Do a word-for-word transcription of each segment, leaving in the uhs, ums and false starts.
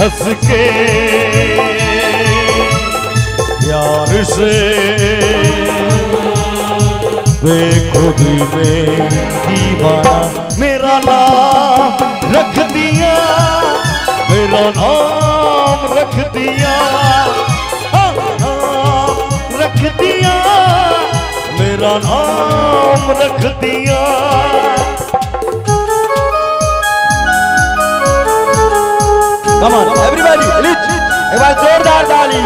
हंस के यार से बेखुदी में दीवाना मेरा नाम रख दिया, मेरा नाम रख दिया, नाम रख दिया, मेरा नाम रख दिया। Come on, everybody, let's everybody जोरदार ताली।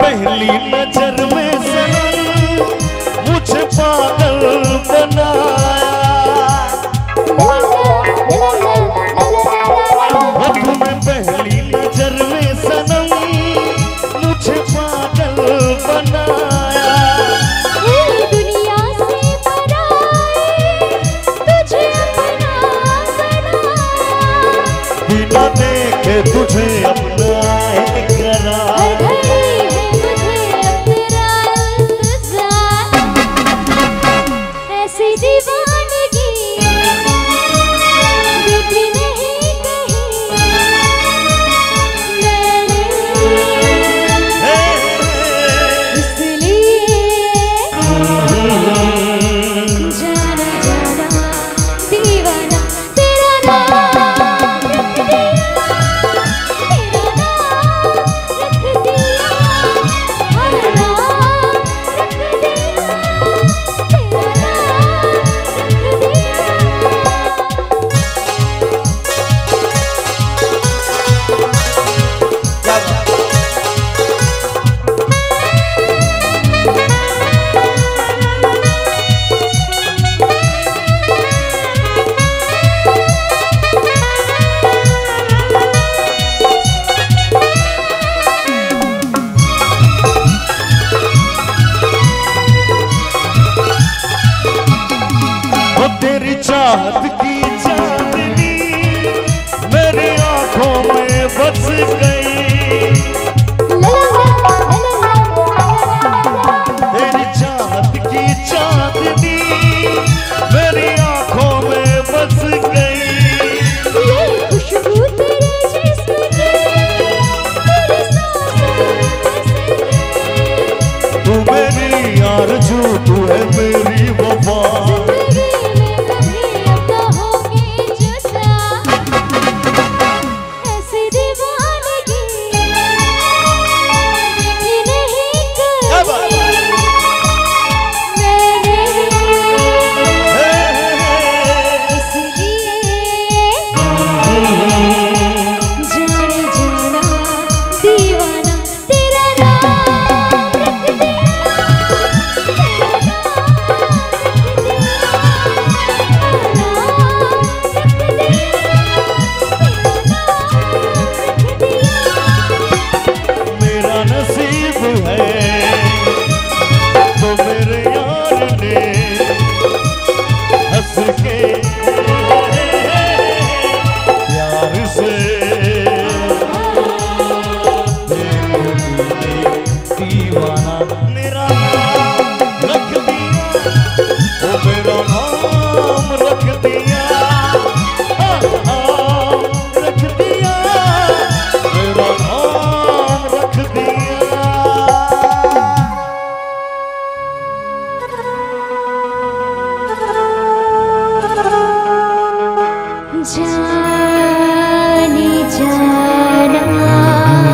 पहली नजर में सनम मुझे पागल बनाया, तुम्हें पहली नजर में सनम मुझे पागल बनाया, दुनिया से पराए तुझे अपना बनाया, बिना देखे तुझे अपनाए कराया। जाना।